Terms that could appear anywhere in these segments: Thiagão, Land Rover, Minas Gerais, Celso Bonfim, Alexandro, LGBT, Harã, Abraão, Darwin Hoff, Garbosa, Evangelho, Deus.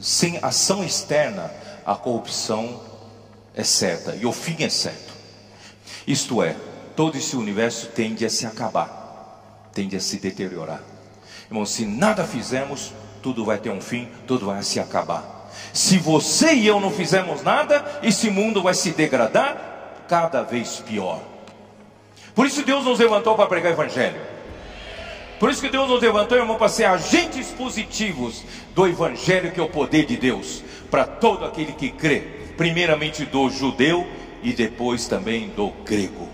Sem ação externa, a corrupção é certa e o fim é certo. Isto é, todo esse universo tende a se acabar, tende a se deteriorar. Irmão, se nada fizermos, tudo vai ter um fim, tudo vai se acabar. Se você e eu não fizermos nada, esse mundo vai se degradar cada vez pior. Por isso Deus nos levantou para pregar o evangelho. Por isso que Deus nos levantou, irmão, para ser agentes positivos do evangelho, que é o poder de Deus para todo aquele que crê, primeiramente do judeu e depois também do grego.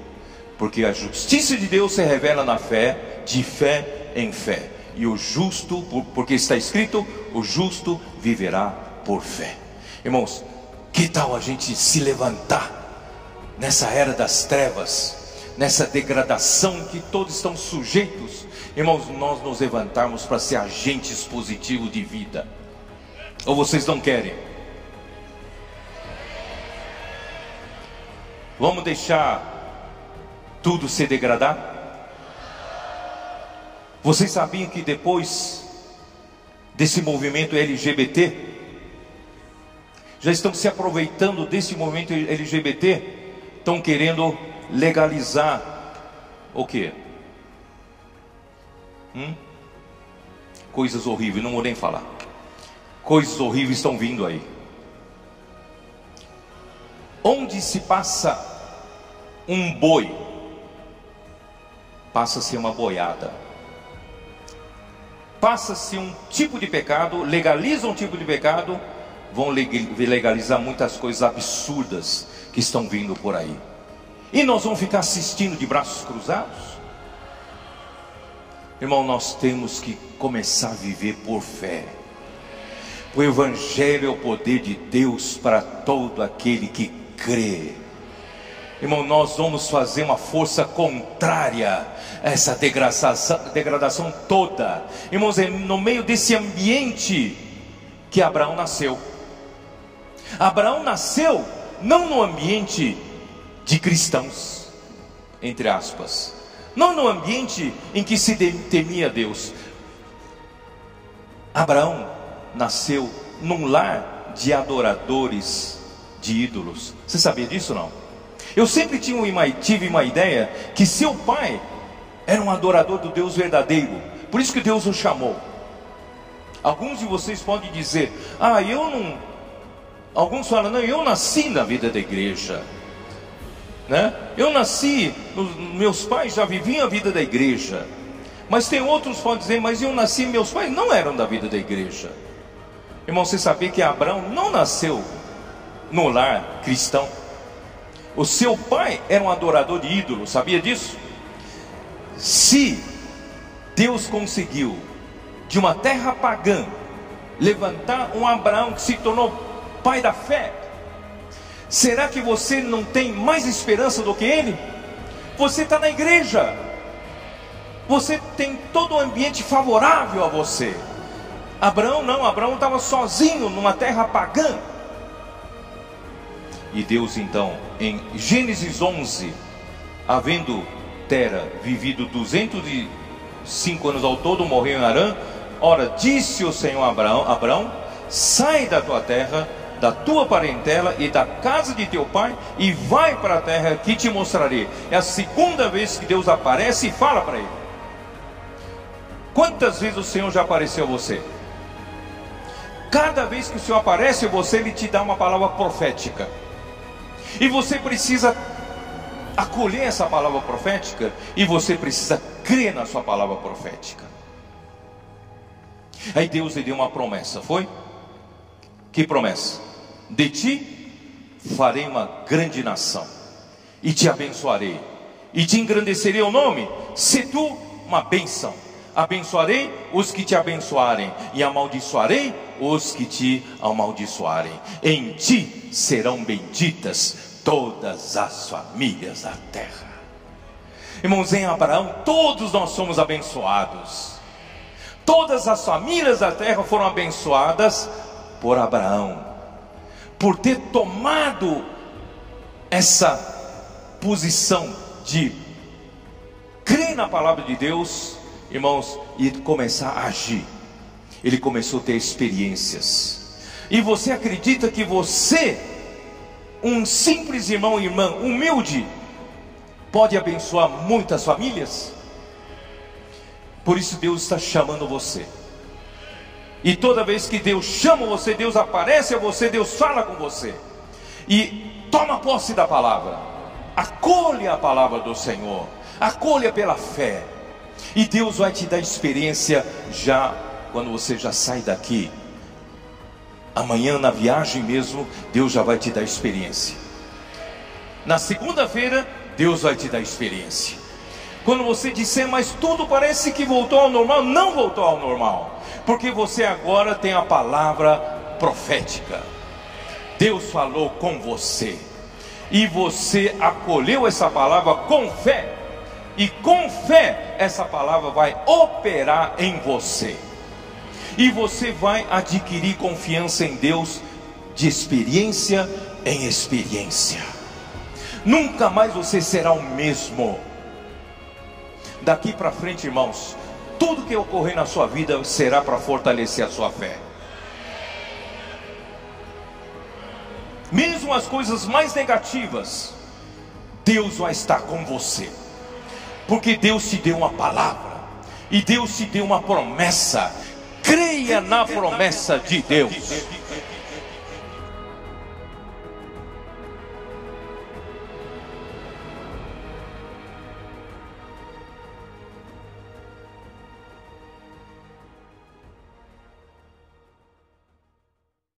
Porque a justiça de Deus se revela na fé, de fé em fé. E o justo, porque está escrito, o justo viverá por fé. Irmãos, que tal a gente se levantar nessa era das trevas, nessa degradação que todos estão sujeitos? Irmãos, nós nos levantarmos para ser agentes positivos de vida. Ou vocês não querem? Vamos deixar tudo se degradar? Vocês sabiam que depois desse movimento LGBT, já estão se aproveitando desse movimento LGBT, estão querendo legalizar o quê? Coisas horríveis, não vou nem falar. Coisas horríveis estão vindo aí. Onde se passa um boi, passa-se uma boiada. Passa-se um tipo de pecado, legaliza um tipo de pecado, vão legalizar muitas coisas absurdas que estão vindo por aí. E nós vamos ficar assistindo de braços cruzados? Irmão, nós temos que começar a viver por fé. O evangelho é o poder de Deus para todo aquele que crê. Irmão, nós vamos fazer uma força contrária a essa degradação toda. Irmãos, é no meio desse ambiente que Abraão nasceu. Abraão nasceu não no ambiente de cristãos, entre aspas. Não no ambiente em que se temia Deus. Abraão nasceu num lar de adoradores de ídolos. Você sabia disso ou não? Eu sempre tive uma ideia que seu pai era um adorador do Deus verdadeiro. Por isso que Deus o chamou. Alguns de vocês podem dizer: ah, eu não... Alguns falam: não, eu nasci na vida da igreja, né? Eu nasci, meus pais já viviam a vida da igreja. Mas tem outros que podem dizer: mas eu nasci, meus pais não eram da vida da igreja. Irmão, você sabia que Abraão não nasceu no lar cristão? O seu pai era um adorador de ídolos, sabia disso? Se Deus conseguiu, de uma terra pagã, levantar um Abraão que se tornou pai da fé, será que você não tem mais esperança do que ele? Você está na igreja, você tem todo o ambiente favorável a você. Abraão estava sozinho numa terra pagã. E Deus então, em Gênesis 11, havendo Tera vivido 205 anos ao todo, morreu em Harã. Ora, disse o Senhor a Abraão: sai da tua terra, da tua parentela e da casa de teu pai, e vai para a terra que te mostrarei. É a segunda vez que Deus aparece e fala para ele. Quantas vezes o Senhor já apareceu a você? Cada vez que o Senhor aparece a você, ele te dá uma palavra profética. E você precisa acolher essa palavra profética, e você precisa crer na sua palavra profética. Aí Deus lhe deu uma promessa, foi? Que promessa? De ti farei uma grande nação, e te abençoarei, e te engrandecerei o nome, se tu uma bênção. Abençoarei os que te abençoarem, e amaldiçoarei os que te amaldiçoarem. Em ti serão benditas todas as famílias da terra. Irmãos, em Abraão todos nós somos abençoados. Todas as famílias da terra foram abençoadas por Abraão, por ter tomado essa posição de crer na palavra de Deus, irmãos, e começar a agir. Ele começou a ter experiências. E você acredita que você, um simples irmão e irmã humilde, pode abençoar muitas famílias? Por isso Deus está chamando você. E toda vez que Deus chama você, Deus aparece a você, Deus fala com você. E toma posse da palavra. Acolha a palavra do Senhor. Acolha pela fé. E Deus vai te dar experiência já quando você já sai daqui. Amanhã na viagem mesmo, Deus já vai te dar experiência. Na segunda-feira, Deus vai te dar experiência. Quando você disser, mas tudo parece que voltou ao normal, não voltou ao normal. Porque você agora tem a palavra profética. Deus falou com você. E você acolheu essa palavra com fé. E com fé, essa palavra vai operar em você. E você vai adquirir confiança em Deus de experiência em experiência. Nunca mais você será o mesmo. Daqui para frente, irmãos, tudo que ocorrer na sua vida será para fortalecer a sua fé. Mesmo as coisas mais negativas, Deus vai estar com você. Porque Deus te deu uma palavra. E Deus te deu uma promessa. Creia na promessa de Deus.